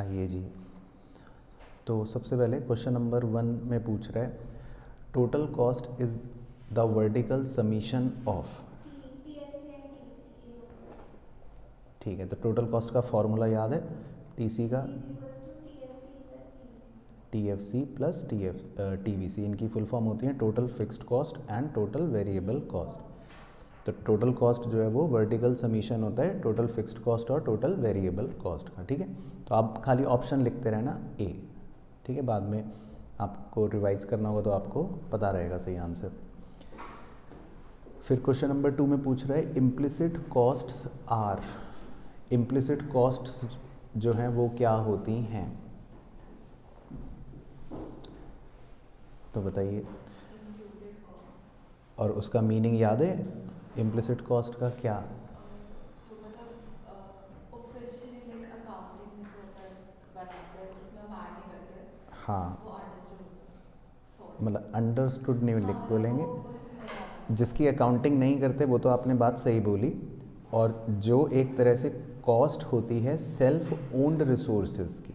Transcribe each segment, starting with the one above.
आइए जी, तो सबसे पहले क्वेश्चन नंबर 1 में पूछ रहा है total cost is the vertical summation of. ठीक है, तो टोटल कॉस्ट का फॉर्मूला याद है, टीसी का टीएफसी प्लस टीवीसी, इनकी फुल फॉर्म होती है total fixed cost and total variable cost. तो टोटल कॉस्ट जो है वो वर्टिकल समीशन होता है टोटल फिक्स्ड कॉस्ट और टोटल वेरिएबल कॉस्ट का। ठीक है, तो आप खाली ऑप्शन लिखते रहना ए। ठीक है, बाद में आपको रिवाइज करना होगा तो आपको पता रहेगा सही आंसर। फिर क्वेश्चन नंबर 2 में पूछ रहा है implicit costs are. Implicit costs जो हैं वो क्या होती हैं, तो बताइए। और उसका मीनिंग याद है इम्प्लिसिट कॉस्ट का क्या? हाँ, मतलब अंडरस्टूड नहीं लिख बोलेंगे, जिसकी अकाउंटिंग नहीं करते वो तो आपने बात सही बोली। और जो एक तरह से कॉस्ट होती है सेल्फ ओन्ड रिसोर्सेज की,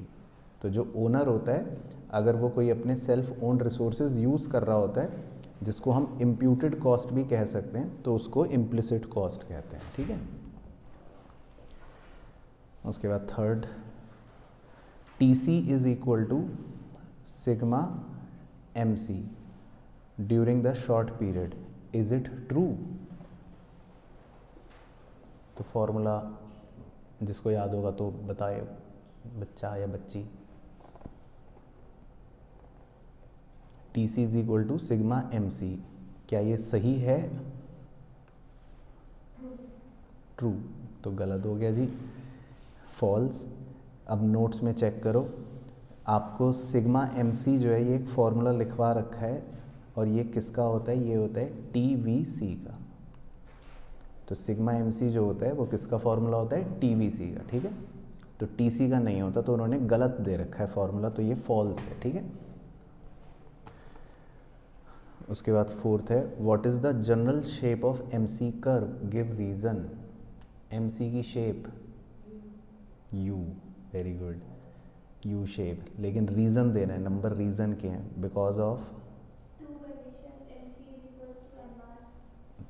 तो जो ओनर होता है अगर वो कोई अपने सेल्फ ओन्ड रिसोर्सेज यूज़ कर रहा होता है, जिसको हम इम्प्यूटेड कॉस्ट भी कह सकते हैं, तो उसको इम्प्लिसिट कॉस्ट कहते हैं। ठीक है, उसके बाद third TC is equal to sigma MC during the short period, is it true? तो फॉर्मूला जिसको याद होगा तो बताए बच्चा या बच्ची। TC is equal to sigma M C, क्या ये सही है? ट्रू, तो गलत हो गया जी, फॉल्स। अब नोट्स में चेक करो, आपको सिग्मा एम सी जो है ये एक फॉर्मूला लिखवा रखा है और ये किसका होता है? ये होता है TVC का। तो सिग्मा एम सी जो होता है वो किसका फॉर्मूला होता है? TVC का। ठीक है, तो TC का नहीं होता, तो उन्होंने गलत दे रखा है फॉर्मूला, तो ये फॉल्स है। ठीक है, उसके बाद फोर्थ है what is the general shape of MC curve, give reason. MC की shape U, very good, U shape, लेकिन रीज़न देना है, नंबर रीज़न के हैं बिकॉज ऑफ,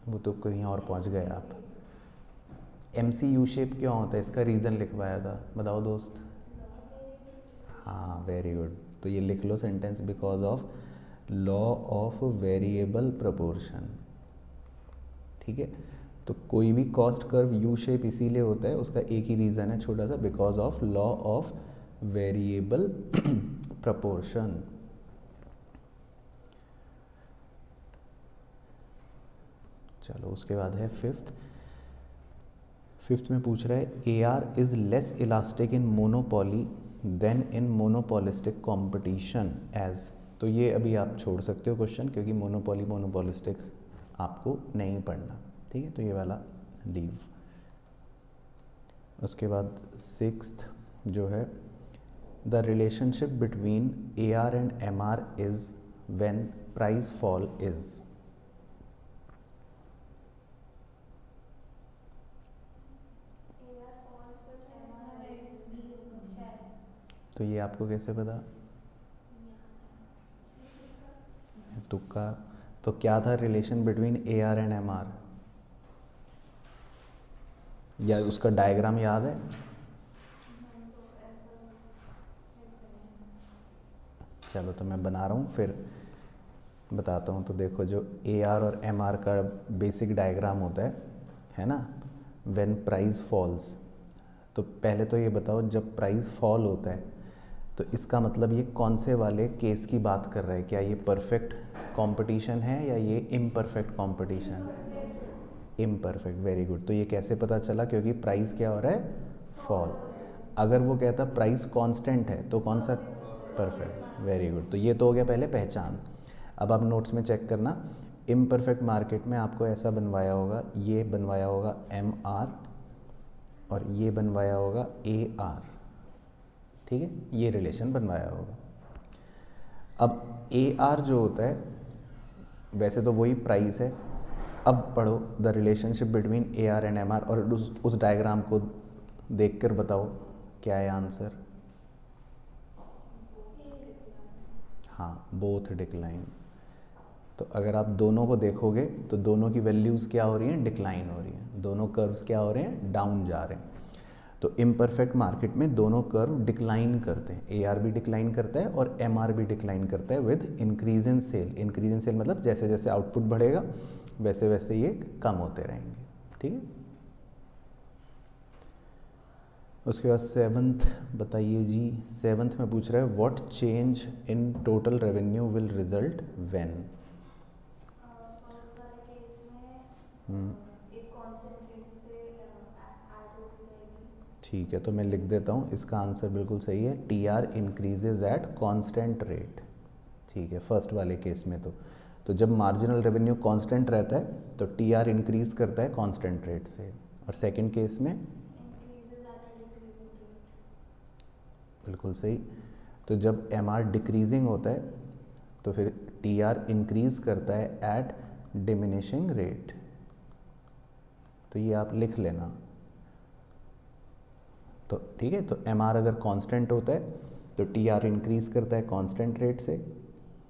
वो तो कहीं और पहुंच गए आप। MC U शेप क्यों होता है, इसका रीज़न लिखवाया था, बताओ दोस्त। हाँ, वेरी गुड, तो ये लिख लो sentence, because of law of variable proportion. ठीक है, तो कोई भी कॉस्ट कर्व यू शेप इसीलिए होता है, उसका एक ही रीज़न है छोटा सा, because of law of variable proportion. चलो, उसके बाद है फिफ्थ। फिफ्थ में पूछ रहा है AR is less elastic in monopoly than in monopolistic competition as. तो ये अभी आप छोड़ सकते हो क्वेश्चन, क्योंकि मोनोपोली मोनोपोलिस्टिक आपको नहीं पढ़ना। ठीक है, तो ये वाला लीव। उसके बाद सिक्स्थ जो है the relationship between AR and MR is when price fall is. तो ये आपको कैसे पता? तुक्का। तो क्या था relation between AR and MR, या उसका डायग्राम याद है? चलो, तो मैं बना रहा हूँ फिर बताता हूँ। तो देखो, जो AR और MR का बेसिक डायग्राम होता है ना, व्हेन प्राइस फॉल्स। तो पहले तो ये बताओ, जब प्राइस फॉल होता है तो इसका मतलब ये कौन से वाले केस की बात कर रहा है? क्या ये परफेक्ट कंपटीशन है या ये imperfect competition? Imperfect, very good. तो ये कैसे पता चला? क्योंकि प्राइस क्या हो रहा है? फॉल। अगर वो कहता प्राइस कांस्टेंट है तो कौन सा? Perfect, very good. तो ये तो हो गया पहले पहचान। अब आप नोट्स में चेक करना, इम्परफेक्ट मार्केट में आपको ऐसा बनवाया होगा, ये बनवाया होगा MR और ये बनवाया होगा AR। ठीक है, ये रिलेशन बनवाया होगा। अब AR जो होता है वैसे तो वही प्राइस है। अब पढ़ो the relationship between AR and MR और उस डायग्राम को देखकर बताओ क्या है आंसर। हाँ, बोथ डिक्लाइन। तो अगर आप दोनों को देखोगे तो दोनों की वैल्यूज़ क्या हो रही हैं, डिक्लाइन हो रही हैं। दोनों कर्व्स क्या हो रहे हैं, डाउन जा रहे हैं। तो इम्परफेक्ट मार्केट में दोनों कर्व डिक्लाइन करते हैं, AR भी डिक्लाइन करता है और MR भी डिक्लाइन करता है with increase in sale. Increase in sale मतलब जैसे जैसे आउटपुट बढ़ेगा वैसे वैसे ये कम होते रहेंगे, ठीक है। उसके बाद 7th बताइए जी, 7th में पूछ रहा है what change in total revenue will result when. ठीक है, तो मैं लिख देता हूँ, इसका आंसर बिल्कुल सही है, TR increases at constant rate. ठीक है, फर्स्ट वाले केस में तो जब मार्जिनल रेवेन्यू कांस्टेंट रहता है तो TR इंक्रीज करता है कांस्टेंट रेट से, और सेकंड केस में बिल्कुल सही, तो जब MR डिक्रीजिंग होता है तो फिर TR इंक्रीज करता है एट डिमिनिशिंग रेट। तो ये आप लिख लेना, तो ठीक है। तो MR अगर कांस्टेंट होता है तो TR इंक्रीज करता है कांस्टेंट रेट से,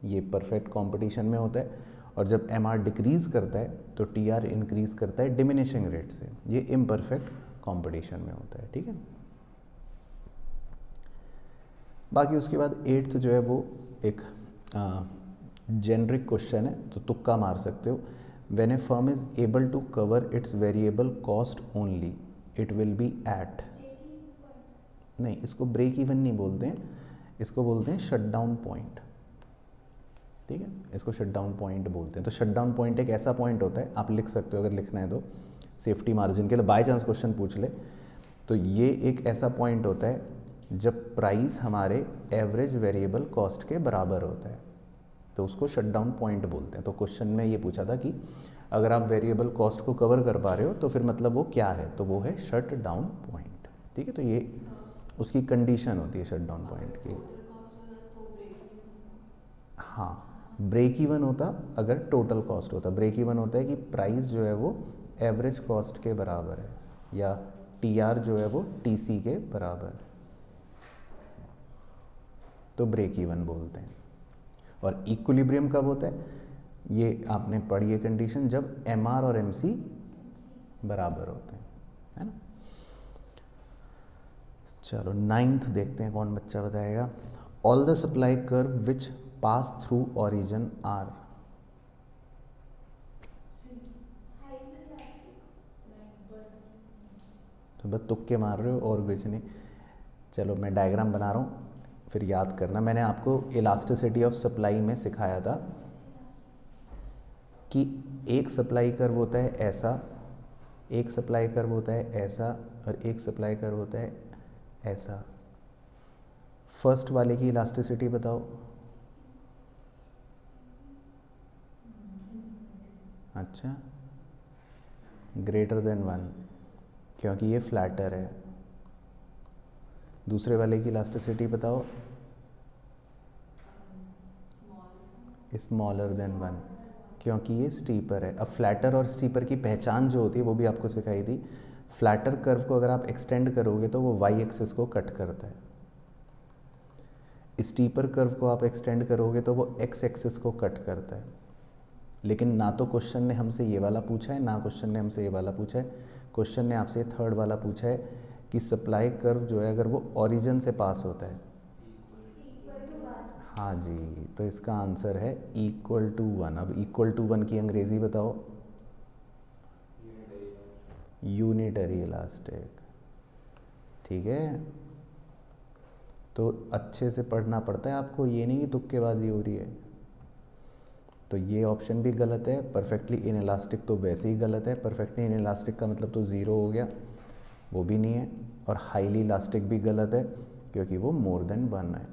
ये परफेक्ट कंपटीशन में होता है, और जब MR डिक्रीज करता है तो TR इंक्रीज करता है डिमिनिशिंग रेट से, ये इम्परफेक्ट कंपटीशन में होता है, ठीक है। बाकी उसके बाद 8th जो है वो एक जेनरिक क्वेश्चन है, तो तुक्का मार सकते हो। When a firm is able to cover its variable cost only it will be at, नहीं इसको ब्रेक इवन नहीं बोलते हैं, इसको बोलते हैं शटडाउन पॉइंट, ठीक है, इसको शटडाउन पॉइंट बोलते हैं। तो शटडाउन पॉइंट एक ऐसा पॉइंट होता है, आप लिख सकते हो अगर लिखना है तो, सेफ्टी मार्जिन के लिए बाय चांस क्वेश्चन पूछ ले, तो ये एक ऐसा पॉइंट होता है जब प्राइस हमारे एवरेज वेरिएबल कॉस्ट के बराबर होता है, तो उसको शटडाउन पॉइंट बोलते हैं। तो क्वेश्चन में ये पूछा था कि अगर आप वेरिएबल कॉस्ट को कवर कर पा रहे हो तो फिर मतलब वो क्या है, तो वो है शटडाउन पॉइंट, ठीक है। तो ये उसकी कंडीशन होती है शटडाउन पॉइंट की, हाँ। ब्रेक इवन होता अगर टोटल कॉस्ट होता, ब्रेक इवन होता है कि प्राइस जो है वो एवरेज कॉस्ट के बराबर है या TR जो है वो TC के बराबर है, तो ब्रेक इवन बोलते हैं। और इक्विलिब्रियम कब होता है, ये आपने पढ़ी है कंडीशन, जब MR और MC बराबर होते हैं, है ना। चलो 9th देखते हैं कौन बच्चा बताएगा। All the supply curve which pass through origin are, तो बस तुक्के मार रहे हो और कुछ नहीं। चलो मैं डायग्राम बना रहा हूँ, फिर याद करना। मैंने आपको इलास्टिसिटी ऑफ सप्लाई में सिखाया था कि एक सप्लाई कर्व होता है ऐसा, एक सप्लाई कर्व होता है ऐसा, और एक सप्लाई कर्व होता है ऐसा। फर्स्ट वाले की इलास्टिसिटी बताओ, अच्छा >1 क्योंकि ये फ्लैटर है। दूसरे वाले की इलास्टिसिटी बताओ, >1 क्योंकि ये स्टीपर है। अब फ्लैटर और स्टीपर की पहचान जो होती है वो भी आपको सिखाई थी। फ्लैटर कर्व को अगर आप एक्सटेंड करोगे तो वो वाई एक्सिस को कट करता है, स्टीपर कर्व को आप एक्सटेंड करोगे तो वो एक्स एक्सिस को कट करता है। लेकिन ना तो क्वेश्चन ने हमसे ये वाला पूछा है, ना क्वेश्चन ने हमसे ये वाला पूछा है, क्वेश्चन ने आपसे थर्ड वाला पूछा है कि सप्लाई कर्व जो है अगर वो ओरिजिन से पास होता है, हाँ जी, तो इसका आंसर है =1। अब =1 की अंग्रेजी बताओ, यूनिटरी इलास्टिक, ठीक है। तो अच्छे से पढ़ना पड़ता है आपको, ये नहीं कि तुक्केबाजी हो रही है। तो ये ऑप्शन भी गलत है, परफेक्टली इनइलास्टिक तो वैसे ही गलत है, परफेक्टली इनइलास्टिक का मतलब तो 0 हो गया, वो भी नहीं है, और हाईली इलास्टिक भी गलत है क्योंकि वो >1 है,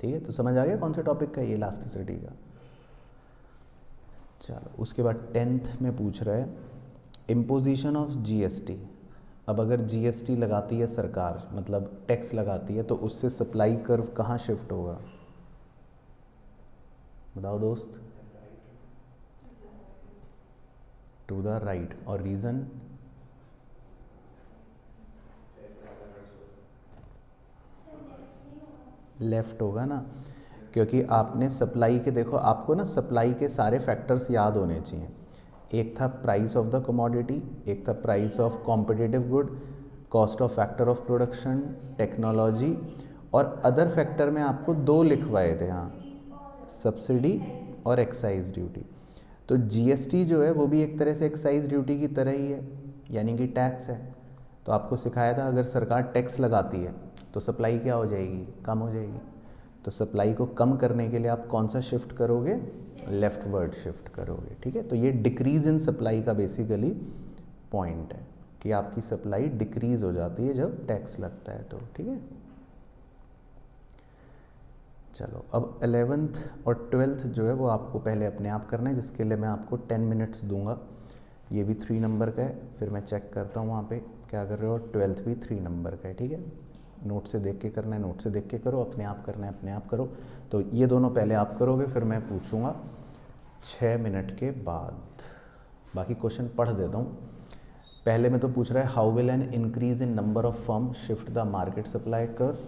ठीक है। तो समझ आ गया कौन से टॉपिक का, ये इलास्टिसिटी का। चलो उसके बाद 10th में पूछ रहा है इम्पोजिशन ऑफ GST। अब अगर GST लगाती है सरकार, मतलब टैक्स लगाती है, तो उससे सप्लाई कर्व कहाँ शिफ्ट होगा, बताओ दोस्त, टू द राइट। और रीज़न, लेफ़्ट होगा ना, क्योंकि आपने सप्लाई के देखो, आपको ना सप्लाई के सारे फैक्टर्स याद होने चाहिए। एक था प्राइस ऑफ द कमोडिटी, एक था price of competitive good, cost of factor of production, technology, और अदर फैक्टर में आपको दो लिखवाए थे, हाँ, सब्सिडी और एक्साइज ड्यूटी। तो जीएसटी जो है वो भी एक तरह से एक्साइज ड्यूटी की तरह ही है, यानी कि टैक्स है। तो आपको सिखाया था अगर सरकार टैक्स लगाती है तो सप्लाई क्या हो जाएगी, कम हो जाएगी। तो सप्लाई को कम करने के लिए आप कौन सा शिफ्ट करोगे, लेफ्टवर्ड शिफ्ट करोगे, ठीक है। तो ये डिक्रीज़ इन सप्लाई का बेसिकली पॉइंट है कि आपकी सप्लाई डिक्रीज़ हो जाती है जब टैक्स लगता है तो, ठीक है। चलो अब 11th और 12th जो है वो आपको पहले अपने आप करना है, जिसके लिए मैं आपको 10 मिनट्स दूंगा। ये भी 3 नंबर का है, फिर मैं चेक करता हूँ वहाँ पे क्या कर रहे हो। 12th भी 3 नंबर का है, ठीक है। नोट से देख के करना है, नोट से देख के करो, अपने आप करना है, अपने आप करो। तो ये दोनों पहले आप करोगे, फिर मैं पूछूँगा 6 मिनट के बाद। बाकी क्वेश्चन पढ़ देता हूँ। पहले में तो पूछ रहा है how will an increase in number of firm shift the market supply curve,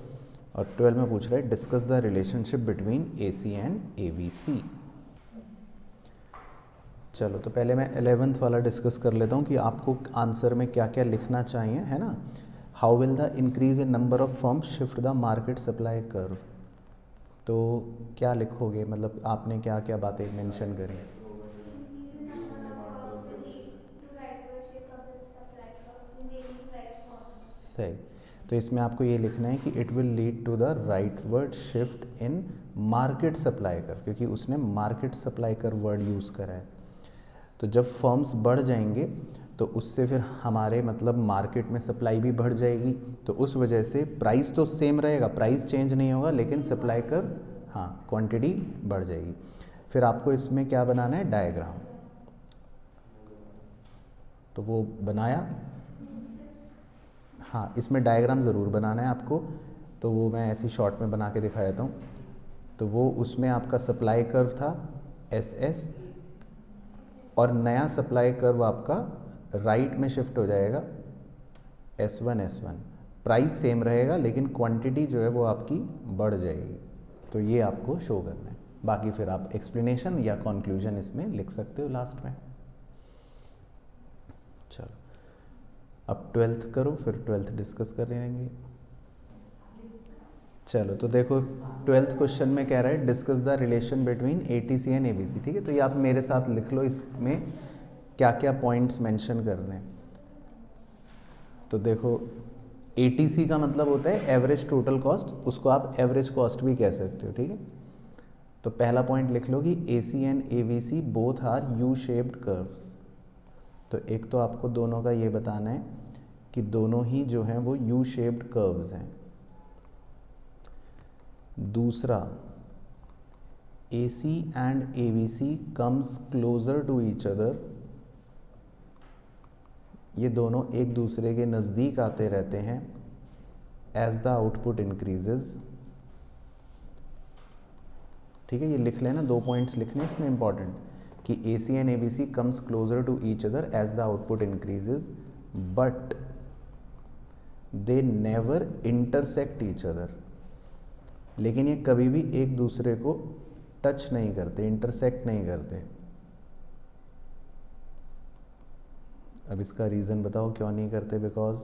और 12 में पूछ रहा है discuss the relationship between AC and AVC. चलो तो पहले मैं 11th वाला डिस्कस कर लेता हूँ कि आपको आंसर में क्या क्या लिखना चाहिए, है ना। How will the increase in number of firm shift the market supply curve, तो क्या लिखोगे, मतलब आपने क्या क्या बातें मेंशन करी। सही, तो इसमें आपको ये लिखना है कि it will lead to the rightward shift in market supply curve, क्योंकि उसने market supply curve word use करा है। तो जब फर्म्स बढ़ जाएंगे तो उससे फिर हमारे मतलब मार्केट में सप्लाई भी बढ़ जाएगी। तो उस वजह से प्राइस तो सेम रहेगा, प्राइस चेंज नहीं होगा, लेकिन सप्लाई कर, हाँ, क्वांटिटी बढ़ जाएगी। फिर आपको इसमें क्या बनाना है, डायग्राम। तो वो बनाया, हाँ, इसमें डायग्राम ज़रूर बनाना है आपको। तो वो मैं ऐसी शॉर्ट में बना के दिखा देता हूँ। तो वो उसमें आपका सप्लाई कर्व था एसएस, और नया सप्लाई कर्व आपका राइट में शिफ्ट हो जाएगा एस वन। प्राइस सेम रहेगा लेकिन क्वांटिटी जो है वो आपकी बढ़ जाएगी। तो ये आपको शो करना है, बाकी फिर आप एक्सप्लेनेशन या कंक्लूजन इसमें लिख सकते हो लास्ट में। चलो अब 12th करो, फिर 12th डिस्कस कर लेंगे। चलो तो देखो 12th क्वेश्चन में कह रहा है discuss the relation between ATC and ABC, ठीक है। तो ये आप मेरे साथ लिख लो, इसमें क्या क्या पॉइंट्स मेंशन कर रहे हैं। तो देखो एटीसी का मतलब होता है एवरेज टोटल कॉस्ट, उसको आप एवरेज कॉस्ट भी कह सकते हो, ठीक है। तो पहला पॉइंट लिख लो कि AC and AVC both are U shaped curves. तो एक तो आपको दोनों का ये बताना है कि दोनों ही जो हैं वो यू शेप्ड कर्व्स हैं। दूसरा, AC and AVC comes closer to each other, ये दोनों एक दूसरे के नज़दीक आते रहते हैं एज द आउटपुट इंक्रीजेज, ठीक है। ये लिख लेना, 2 पॉइंट्स लिखने इसमें इम्पॉर्टेंट कि AC and ABC comes closer to each other as the output increases, but they never intersect each other. लेकिन ये कभी भी एक दूसरे को टच नहीं करते, इंटरसेक्ट नहीं करते। अब इसका रीज़न बताओ क्यों नहीं करते, बिकॉज,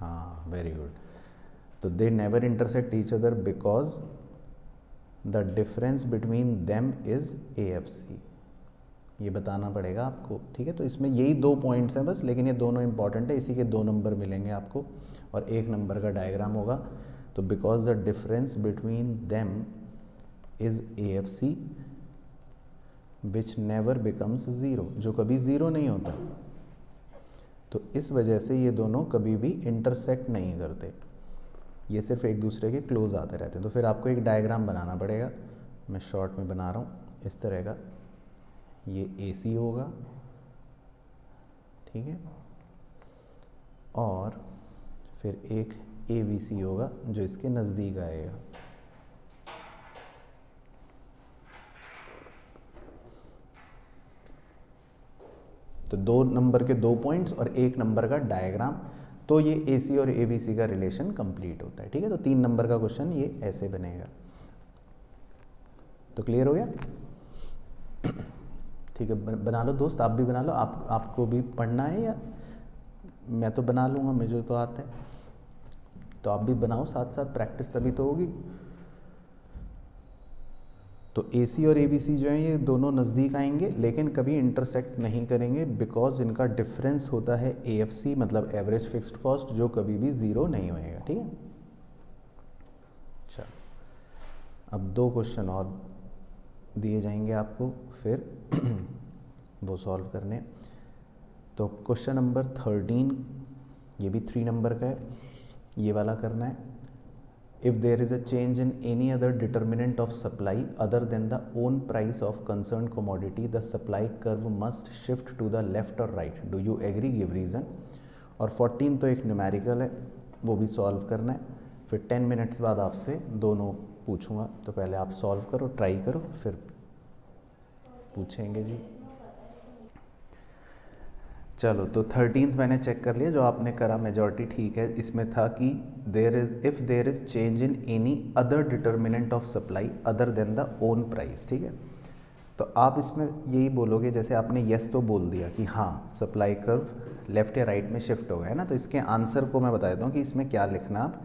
हाँ वेरी गुड। तो they never intersect each other because the difference between them is AFC, ये बताना पड़ेगा आपको, ठीक है। तो इसमें यही 2 पॉइंट्स हैं बस, लेकिन ये दोनों इंपॉर्टेंट है। इसी के 2 नंबर मिलेंगे आपको, और 1 नंबर का डायग्राम होगा। तो because the difference between them is AFC which never becomes zero, जो कभी ज़ीरो नहीं होता। तो इस वजह से ये दोनों कभी भी इंटरसेक्ट नहीं करते, ये सिर्फ एक दूसरे के क्लोज आते रहते हैं। तो फिर आपको एक डायग्राम बनाना पड़ेगा, मैं शॉर्ट में बना रहा हूँ इस तरह का। ये AC होगा, ठीक है, और फिर एक ABC होगा जो इसके नज़दीक आएगा। तो 2 नंबर के 2 पॉइंट्स और 1 नंबर का डायग्राम। तो ये AC और ABC का रिलेशन कंप्लीट होता है। ठीक है, तो 3 नंबर का क्वेश्चन ये ऐसे बनेगा। तो क्लियर हो गया। ठीक है, बना लो दोस्त, आप भी बना लो, आपको भी पढ़ना है या मैं तो बना लूँगा, मुझे तो आता है, तो आप भी बनाओ साथ साथ, प्रैक्टिस तभी तो होगी। तो AC और ABC जो है ये दोनों नज़दीक आएंगे लेकिन कभी इंटरसेक्ट नहीं करेंगे, बिकॉज इनका डिफरेंस होता है AFC मतलब एवरेज फिक्स्ड कॉस्ट, जो कभी भी ज़ीरो नहीं होएगा। ठीक है, अच्छा अब 2 क्वेश्चन और दिए जाएंगे आपको, फिर वो सॉल्व करने। तो क्वेश्चन नंबर 13, ये भी 3 नंबर का है, ये वाला करना है। If there is a change in any other determinant of supply other than the own price of concern commodity, the supply curve must shift to the left और right, do you agree, give reason. और 14 तो एक numerical है, वो भी solve करना है। फिर 10 मिनट्स बाद आपसे दोनों पूछूंगा, तो पहले आप सॉल्व करो, ट्राई करो, फिर पूछेंगे जी। चलो, तो 13 मैंने चेक कर लिया, जो आपने करा मेजॉरिटी ठीक है। इसमें था कि if there is change in any other determinant of supply other than the own price. ठीक है, तो आप इसमें यही बोलोगे, जैसे आपने येस तो बोल दिया कि हाँ सप्लाई कर्व लेफ़्ट या राइट में शिफ्ट हो गया है ना। तो इसके आंसर को मैं बता देता हूँ कि इसमें क्या लिखना। आप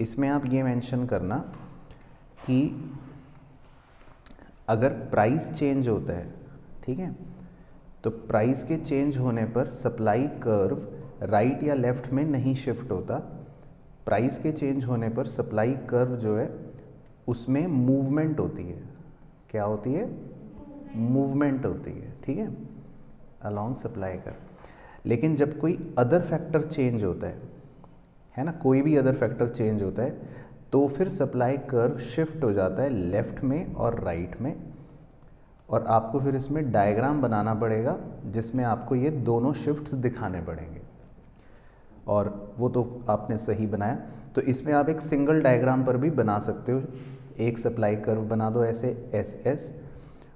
इसमें आप ये मेंशन करना कि अगर प्राइस चेंज होता है, ठीक है, तो प्राइस के चेंज होने पर सप्लाई कर्व राइट या लेफ़्ट में नहीं शिफ्ट होता। प्राइस के चेंज होने पर सप्लाई कर्व जो है उसमें मूवमेंट होती है। क्या होती है? मूवमेंट होती है, ठीक है, अलोंग सप्लाई कर्व। लेकिन जब कोई अदर फैक्टर चेंज होता है ना, कोई भी अदर फैक्टर चेंज होता है, तो फिर सप्लाई कर्व शिफ्ट हो जाता है लेफ़्ट में और राइट में। और आपको फिर इसमें डायग्राम बनाना पड़ेगा जिसमें आपको ये दोनों शिफ्ट्स दिखाने पड़ेंगे, और वो तो आपने सही बनाया। तो इसमें आप एक सिंगल डायग्राम पर भी बना सकते हो। एक सप्लाई कर्व बना दो ऐसे SS,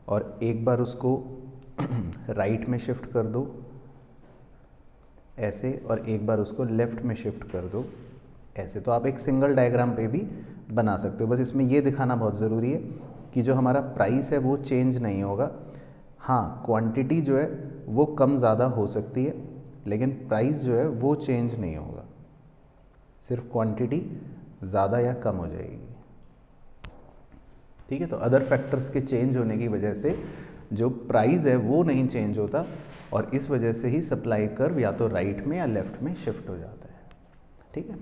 और एक बार उसको राइट में शिफ्ट कर दो ऐसे, और एक बार उसको लेफ़्ट में शिफ्ट कर दो ऐसे। तो आप एक सिंगल डायग्राम पे भी बना सकते हो। बस इसमें ये दिखाना बहुत ज़रूरी है कि जो हमारा प्राइस है वो चेंज नहीं होगा। हाँ, क्वांटिटी जो है वो कम ज़्यादा हो सकती है, लेकिन प्राइस जो है वो चेंज नहीं होगा, सिर्फ क्वांटिटी ज़्यादा या कम हो जाएगी। ठीक है, तो अदर फैक्टर्स के चेंज होने की वजह से जो प्राइस है वो नहीं चेंज होता, और इस वजह से ही सप्लाई कर्व या तो राइट में या लेफ़्ट में शिफ्ट हो जाता है। ठीक है,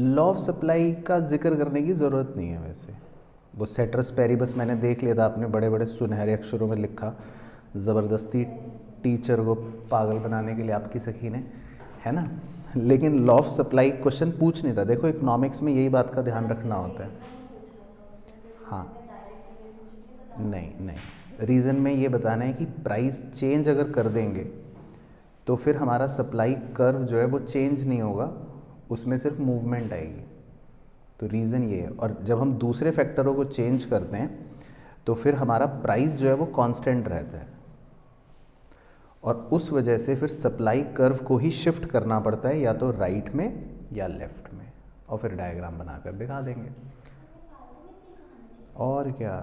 लॉ ऑफ सप्लाई का जिक्र करने की ज़रूरत नहीं है। वैसे वो सेटरस पेरिबस मैंने देख लिया था, आपने बड़े बड़े सुनहरे अक्षरों में लिखा, ज़बरदस्ती टीचर को पागल बनाने के लिए आपकी सखी ने, है ना। लेकिन लॉ ऑफ सप्लाई क्वेश्चन पूछ नहीं था। देखो, इकोनॉमिक्स में यही बात का ध्यान रखना होता है। हाँ, नहीं, रीज़न में ये बताना है कि प्राइस चेंज अगर कर देंगे तो फिर हमारा सप्लाई कर्व जो है वो चेंज नहीं होगा, उसमें सिर्फ मूवमेंट आएगी। तो रीज़न ये है। और जब हम दूसरे फैक्टरों को चेंज करते हैं तो फिर हमारा प्राइस जो है वो कांस्टेंट रहता है, और उस वजह से फिर सप्लाई कर्व को ही शिफ्ट करना पड़ता है, या तो राइट में या लेफ़्ट में, और फिर डायग्राम बनाकर दिखा देंगे। और क्या,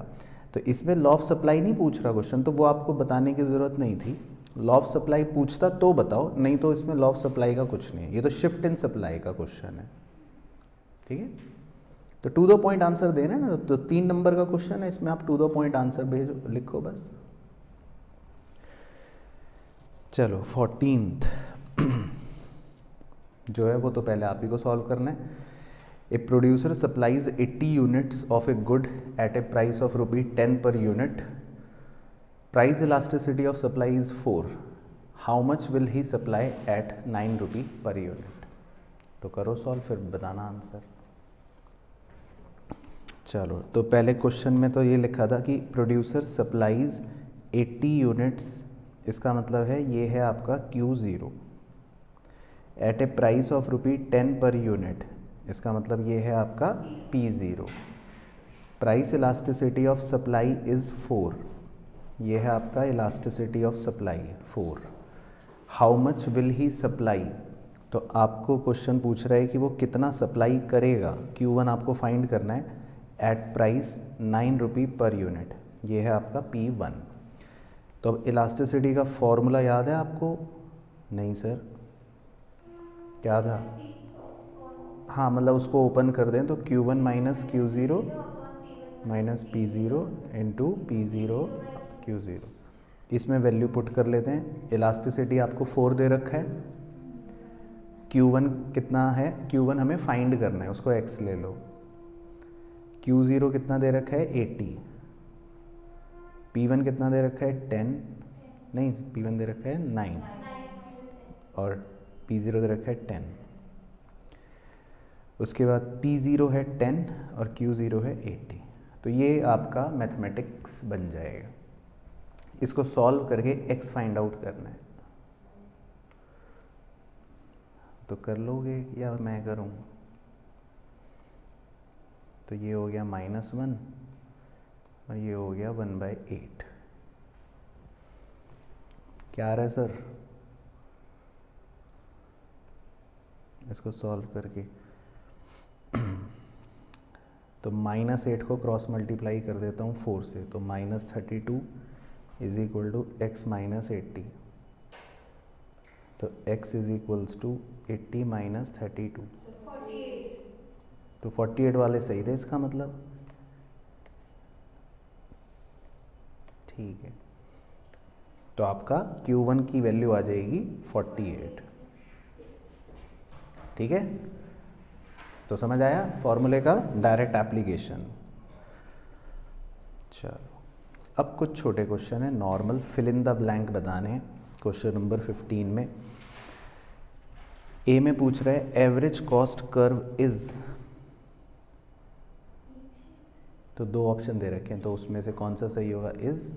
तो इसमें लॉ ऑफ सप्लाई नहीं पूछ रहा क्वेश्चन, तो वो आपको बताने की ज़रूरत नहीं थी। लॉ ऑफ सप्लाई पूछता तो बताओ, नहीं तो इसमें लॉ ऑफ सप्लाई का कुछ नहीं है। ये तो शिफ्ट इन सप्लाई का क्वेश्चन है। ठीक है, तो टू द पॉइंट आंसर देना ना। तो 3 नंबर का क्वेश्चन है, इसमें आप टू द पॉइंट आंसर भेजो, लिखो बस। चलो 14 जो है वो तो पहले आप ही को सॉल्व करना है। A producer supplies 80 units of a good at a price of ₹10 per unit, price elasticity of supply is 4, how much will he supply at ₹9 per unit। तो करो सॉल्व, फिर बताना आंसर। चलो, तो पहले क्वेश्चन में तो ये लिखा था कि प्रोड्यूसर सप्लाइज 80 यूनिट्स, इसका मतलब है ये है आपका Q0, eight a price of ₹10 per unit, इसका मतलब ये है आपका P0। Price elasticity of supply is 4, ये है आपका elasticity of supply 4। How much will he supply, तो आपको क्वेश्चन पूछ रहा है कि वो कितना सप्लाई करेगा। Q1 आपको फाइंड करना है एट प्राइस 9 रुपये पर यूनिट, ये है आपका P1। तो अब इलास्टिसिटी का फॉर्मूला याद है आपको? नहीं सर, क्या था? हाँ, मतलब उसको ओपन कर दें तो Q1 minus Q0 minus P0 into P0 Q0, इसमें वैल्यू पुट कर लेते हैं। इलास्टिसिटी आपको 4 दे रखा है, Q1 कितना है, Q1 हमें फाइंड करना है, उसको x ले लो। Q0 कितना दे रखा है 80, P1 कितना दे रखा है 10, नहीं P1 दे रखा है 9 और P0 दे रखा है 10। उसके बाद P0 है 10 और Q0 है 80, तो ये आपका मैथमेटिक्स बन जाएगा। इसको सॉल्व करके x फाइंड आउट करना है, तो कर लोगे या मैं करूँ? तो ये हो गया -1 और ये हो गया 1/8। क्या आ रहा है सर? इसको सॉल्व करके तो -8 को क्रॉस मल्टीप्लाई कर देता हूँ 4 से, तो -32 is equal to x minus 80, तो x is equals to 80 minus 32, तो 48 वाले सही थे इसका मतलब, ठीक है। तो आपका Q1 की वैल्यू आ जाएगी 48, ठीक है। तो समझ आया फॉर्मूले का डायरेक्ट एप्लीकेशन। चलो अब कुछ छोटे क्वेश्चन है, normal fill in the blank बताने हैं। क्वेश्चन नंबर 15 में ए में पूछ रहा है एवरेज कॉस्ट कर्व इज, तो 2 ऑप्शन दे रखे हैं, तो उसमें से कौन सा सही होगा? इज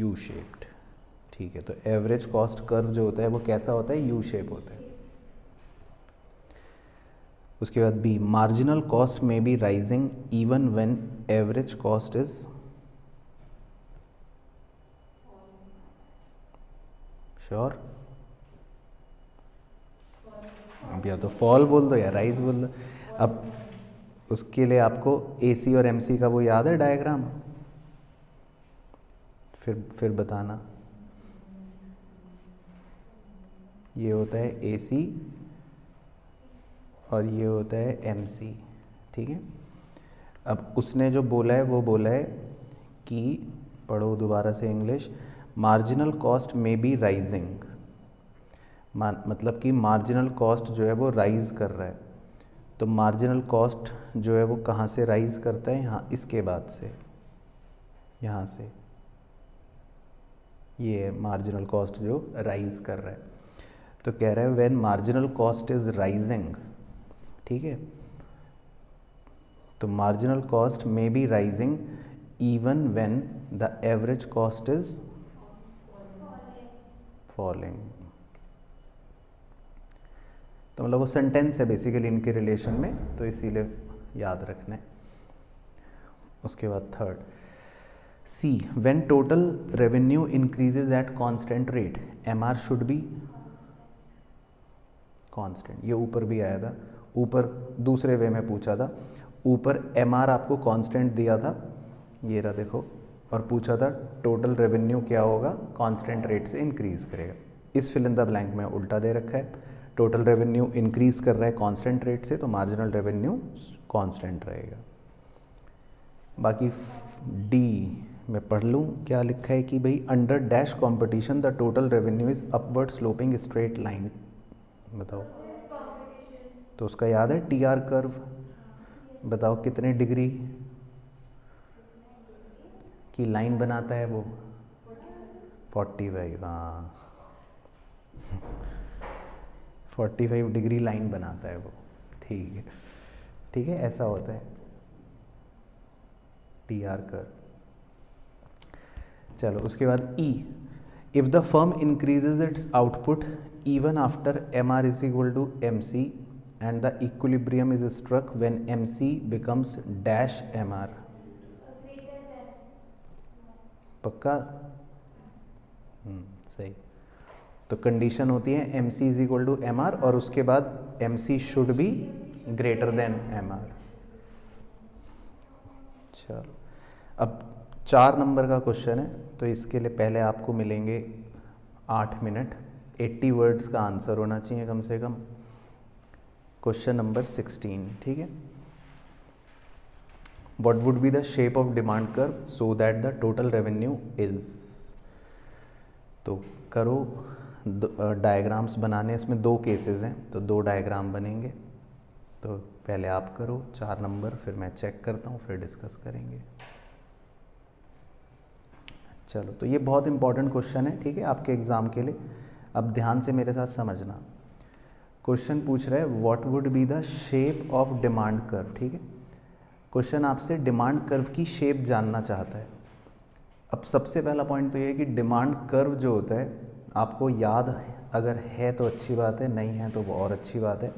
यू शेप्ड, ठीक है। तो एवरेज कॉस्ट कर्व जो होता है वो कैसा होता है? यू शेप होता है। उसके बाद B, marginal cost may be rising even when average cost is, sure? अब या तो फॉल बोल दो या राइज बोल दो। अब उसके लिए आपको AC और MC का वो याद है डायग्राम, फिर बताना। ये होता है AC और ये होता है MC, ठीक है। अब उसने जो बोला है वो बोला है कि, पढ़ो दोबारा से English, marginal cost may be rising, मतलब कि मार्जिनल कॉस्ट जो है वो राइज कर रहा है। तो मार्जिनल कॉस्ट जो है वो कहाँ से राइज करता है? यहाँ, इसके बाद से, यहाँ से, ये है मार्जिनल कॉस्ट जो राइज कर रहा है। तो कह रहा है when marginal cost is rising, ठीक है, तो marginal cost may be rising even when the average cost is falling. तो मतलब वो सेंटेंस है बेसिकली इनके रिलेशन में, तो इसीलिए याद रखना है। उसके बाद third, C, when total revenue increases at constant rate MR should be constant. ये ऊपर भी आया था, ऊपर दूसरे वे में पूछा था। ऊपर MR आपको कांस्टेंट दिया था, ये रहा देखो, और पूछा था टोटल रेवेन्यू क्या होगा कांस्टेंट रेट से इंक्रीज़ करेगा। इस फिल इन द ब्लैंक में उल्टा दे रखा है, टोटल रेवेन्यू इंक्रीज़ कर रहा है कांस्टेंट रेट से, तो मार्जिनल रेवेन्यू कांस्टेंट रहेगा। बाकी डी मैं पढ़ लूँ, क्या लिखा है कि भाई under dash competition the total revenue is upward sloping straight line, बताओ। तो उसका याद है TR कर्व, बताओ कितने डिग्री की लाइन बनाता है वो? 45, हाँ 45 डिग्री लाइन बनाता है वो, ठीक है, ठीक है। ऐसा होता है TR कर्व। चलो उसके बाद E, if the firm increases its output even after MR is equal to MC and the equilibrium is struck when MC becomes dash MR, पक्का सही। तो कंडीशन होती है M C is equal to M R और उसके बाद M C should be greater than M R. चलो अब 4 नंबर का क्वेश्चन है तो इसके लिए पहले आपको मिलेंगे 8 मिनट। 80 वर्ड्स का आंसर होना चाहिए कम से कम। क्वेश्चन नंबर 16 ठीक है। What would be the shape of demand curve so that the total revenue is? तो करो डायग्राम्स बनाने, इसमें 2 केसेस हैं तो 2 डायग्राम बनेंगे। तो पहले आप करो 4 नंबर, फिर मैं चेक करता हूँ, फिर डिस्कस करेंगे। चलो तो ये बहुत इंपॉर्टेंट क्वेश्चन है ठीक है आपके एग्ज़ाम के लिए। अब ध्यान से मेरे साथ समझना। क्वेश्चन पूछ रहा है what would be the shape of demand curve ठीक है। क्वेश्चन आपसे डिमांड कर्व की शेप जानना चाहता है। अब सबसे पहला पॉइंट तो ये है कि डिमांड कर्व जो होता है आपको याद अगर है तो अच्छी बात है, नहीं है तो वो और अच्छी बात है।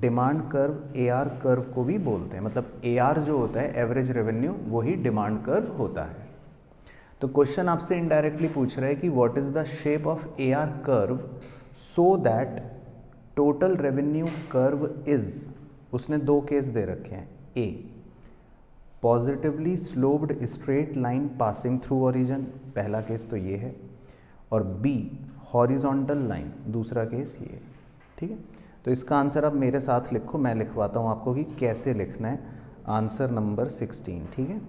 डिमांड कर्व एआर कर्व को भी बोलते हैं, मतलब एआर जो होता है एवरेज रेवेन्यू वही डिमांड कर्व होता है। तो क्वेश्चन आपसे इनडायरेक्टली पूछ रहा है कि what is the shape of AR curve so that total revenue curve is. उसने 2 केस दे रखे हैं। A positively sloped straight line passing through origin, पहला केस तो ये है, और बी हॉरिजॉन्टल लाइन, दूसरा केस ये है ठीक है। तो इसका आंसर आप मेरे साथ लिखो, मैं लिखवाता हूँ आपको कि कैसे लिखना है आंसर नंबर 16 ठीक है।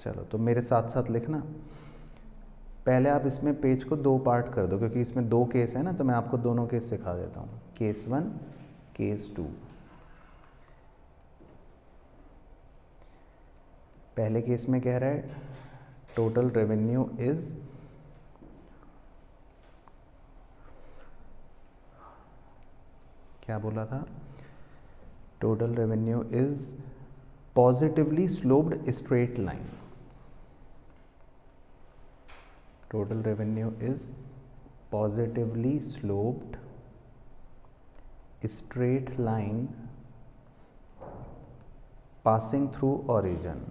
चलो तो मेरे साथ साथ लिखना। पहले आप इसमें पेज को 2 पार्ट कर दो क्योंकि इसमें 2 केस है ना, तो मैं आपको दोनों केस सिखा देता हूँ, केस 1 केस 2। पहले केस में कह रहा है टोटल रेवेन्यू इज क्या बोला था, total revenue is positively sloped straight line, total revenue is positively sloped straight line passing through origin.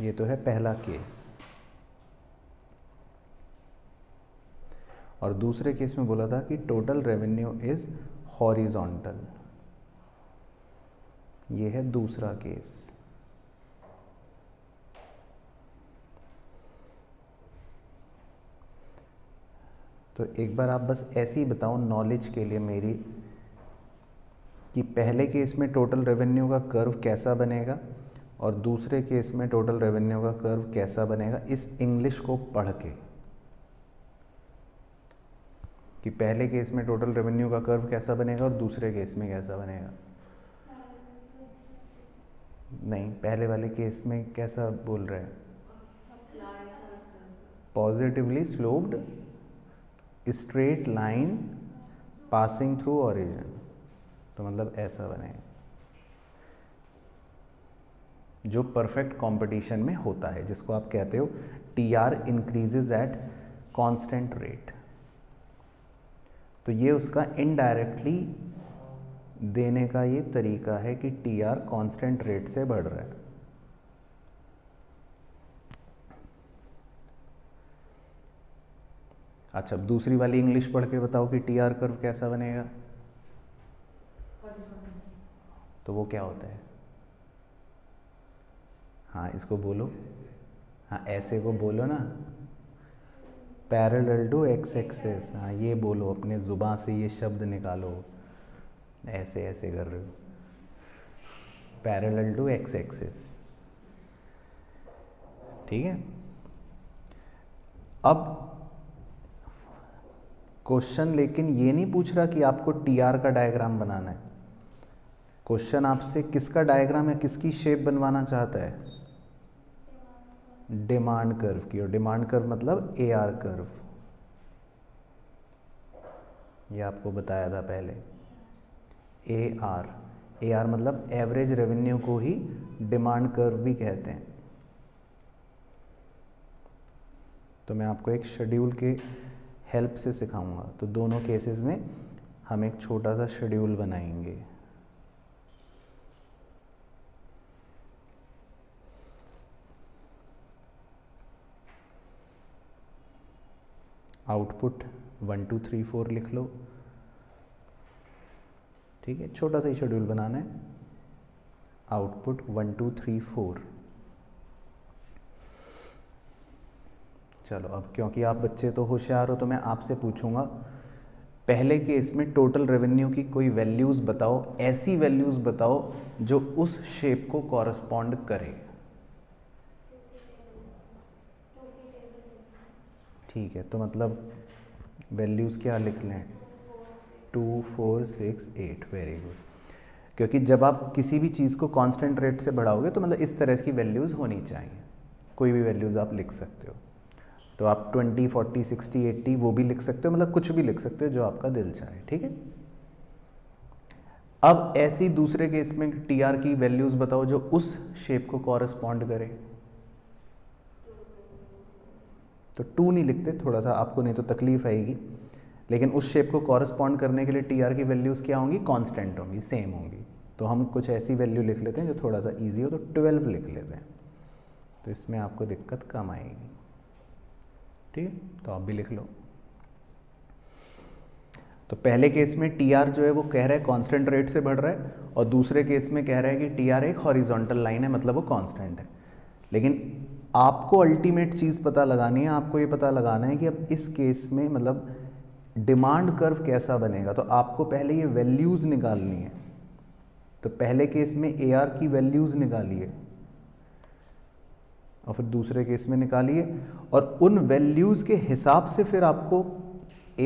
ये तो है पहला केस। और दूसरे केस में बोला था कि टोटल रेवेन्यू इज हॉरिजॉन्टल, ये है दूसरा केस। तो एक बार आप बस ऐसे ही बताओ नॉलेज के लिए मेरी कि पहले केस में टोटल रेवेन्यू का कर्व कैसा बनेगा और दूसरे केस में टोटल रेवेन्यू का कर्व कैसा बनेगा, इस इंग्लिश को पढ़ के। कि पहले केस में टोटल रेवेन्यू का कर्व कैसा बनेगा और दूसरे केस में कैसा बनेगा। नहीं, पहले वाले केस में कैसा बोल रहे हैं, positively sloped straight line passing through origin, तो मतलब ऐसा बनेगा जो परफेक्ट कंपटीशन में होता है, जिसको आप कहते हो T R increases at constant rate. तो ये उसका इनडायरेक्टली देने का ये तरीका है कि टी आर कांस्टेंट रेट से बढ़ रहा है। अच्छा, अब दूसरी वाली इंग्लिश पढ़ के बताओ कि टी आर कर्व कैसा बनेगा, तो वो क्या होता है। हाँ, इसको बोलो, हाँ ऐसे को बोलो ना, पैरेलल टू एक्स एक्सेस। हाँ ये बोलो, अपने ज़ुबान से ये शब्द निकालो, ऐसे ऐसे कर रहे हो, पैरेलल टू एक्स एक्सेस ठीक है। अब क्वेश्चन लेकिन ये नहीं पूछ रहा कि आपको टी आर का डायग्राम बनाना है। क्वेश्चन आपसे किसका डायग्राम या किसकी शेप बनवाना चाहता है, डिमांड कर्व की। और डिमांड कर्व मतलब ए आर कर्व, ये आपको बताया था पहले। ए आर मतलब एवरेज रेवेन्यू को ही डिमांड कर्व भी कहते हैं। तो मैं आपको एक शेड्यूल के हेल्प से सिखाऊंगा। तो दोनों केसेस में हम एक छोटा सा शेड्यूल बनाएंगे। आउटपुट 1 2 3 4 लिख लो, ठीक है, छोटा सा ही शेड्यूल बनाना है। आउटपुट 1 2 3 4। चलो, अब क्योंकि आप बच्चे तो होशियार हो तो मैं आपसे पूछूंगा, पहले केस में टोटल रेवेन्यू की कोई वैल्यूज़ बताओ, ऐसी वैल्यूज़ बताओ जो उस शेप को कॉरस्पॉन्ड करे। ठीक है, तो मतलब वैल्यूज़ क्या लिख लें, 2 4 6 8। वेरी गुड, क्योंकि जब आप किसी भी चीज़ को कांस्टेंट रेट से बढ़ाओगे तो मतलब इस तरह की वैल्यूज़ होनी चाहिए। कोई भी वैल्यूज़ आप लिख सकते हो, तो आप 20 40 60 80 वो भी लिख सकते हो, मतलब कुछ भी लिख सकते हो जो आपका दिल चाहे। ठीक है, अब ऐसी दूसरे केस में TR की वैल्यूज़ बताओ जो उस शेप को कॉरस्पॉन्ड करे। तो 2 नहीं लिखते, थोड़ा सा आपको नहीं तो तकलीफ आएगी, लेकिन उस शेप को कॉरस्पॉन्ड करने के लिए TR की वैल्यूज़ क्या होंगी, कांस्टेंट होंगी, सेम होंगी। तो हम कुछ ऐसी वैल्यू लिख लेते हैं जो थोड़ा सा इजी हो, तो 12 लिख लेते हैं, तो इसमें आपको दिक्कत कम आएगी। ठीक है, तो आप भी लिख लो। तो पहले केस में TR जो है वो कह रहा है कांस्टेंट रेट से बढ़ रहा है, और दूसरे केस में कह रहा है कि TR एक हॉरिजॉन्टल लाइन है, मतलब वो कांस्टेंट है। लेकिन आपको अल्टीमेट चीज़ पता लगानी है, आपको ये पता लगाना है कि अब इस केस में मतलब डिमांड कर्व कैसा बनेगा। तो आपको पहले ये वैल्यूज़ निकालनी है। तो पहले केस में AR की वैल्यूज़ निकालिए और फिर दूसरे केस में निकालिए, और उन वैल्यूज़ के हिसाब से फिर आपको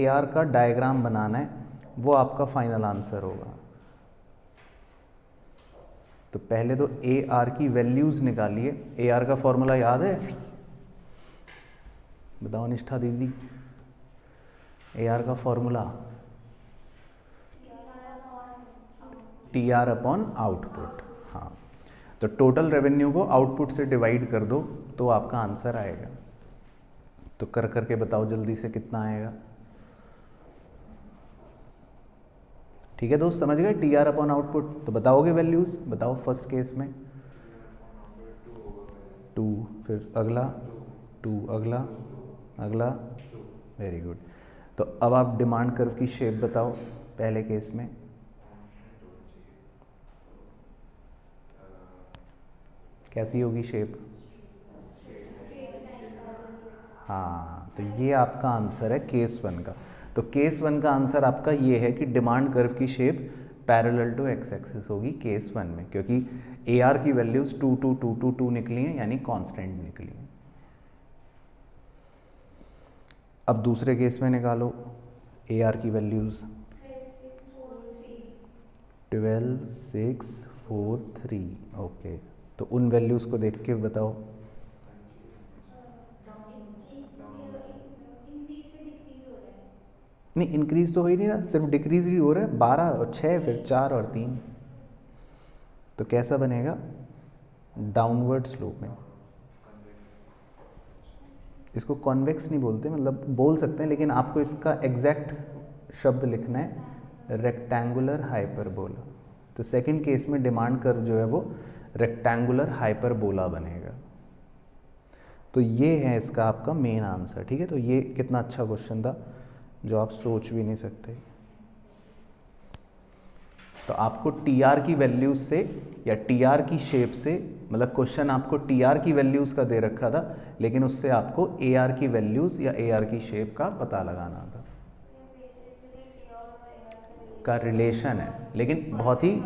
AR का डायग्राम बनाना है, वो आपका फाइनल आंसर होगा। तो पहले तो AR की वैल्यूज़ निकालिए। AR का फॉर्मूला याद है, बताओ निष्ठा दीदी, AR का फॉर्मूला TR अपॉन आउटपुट। हाँ, तो टोटल रेवेन्यू को आउटपुट से डिवाइड कर दो तो आपका आंसर आएगा। तो कर करके बताओ जल्दी से कितना आएगा। ठीक है दोस्त, समझ गए TR अपॉन आउटपुट। तो बताओगे वैल्यूज, बताओ फर्स्ट केस में 2, फिर अगला 2, अगला अगला। वेरी गुड, तो अब आप डिमांड कर्व की शेप बताओ पहले केस में। कैसी होगी शेप? हाँ, तो ये आपका आंसर है केस 1 का। तो केस 1 का आंसर आपका ये है कि डिमांड कर्व की shape parallel to X axis होगी केस 1 में, क्योंकि AR की वैल्यूज़ 2 2 2 2 2 निकली हैं, यानी कांस्टेंट निकली हैं। अब दूसरे केस में निकालो AR की वैल्यूज़ 12 6 4 3। ओके, तो उन वैल्यूज़ को देख के बताओ। नहीं, इंक्रीज़ तो हो ही नहीं रहा, सिर्फ डिक्रीज़ ही हो रहा है। 12 और 6 फिर 4 और 3, तो कैसा बनेगा? डाउनवर्ड स्लोप में। इसको कॉन्वेक्स नहीं बोलते, मतलब बोल सकते हैं, लेकिन आपको इसका एग्जैक्ट शब्द लिखना है, रेक्टेंगुलर हाइपरबोला। तो सेकंड केस में डिमांड कर्व जो है वो रेक्टेंगुलर हाइपरबोला बनेगा। तो ये है इसका आपका मेन आंसर। ठीक है, तो ये कितना अच्छा क्वेश्चन था जो आप सोच भी नहीं सकते। तो आपको TR की वैल्यूज़ से या TR की शेप से, मतलब क्वेश्चन आपको TR की वैल्यूज़ का दे रखा था, लेकिन उससे आपको AR की वैल्यूज़ या AR की शेप का पता लगाना था, का रिलेशन है। लेकिन बहुत ही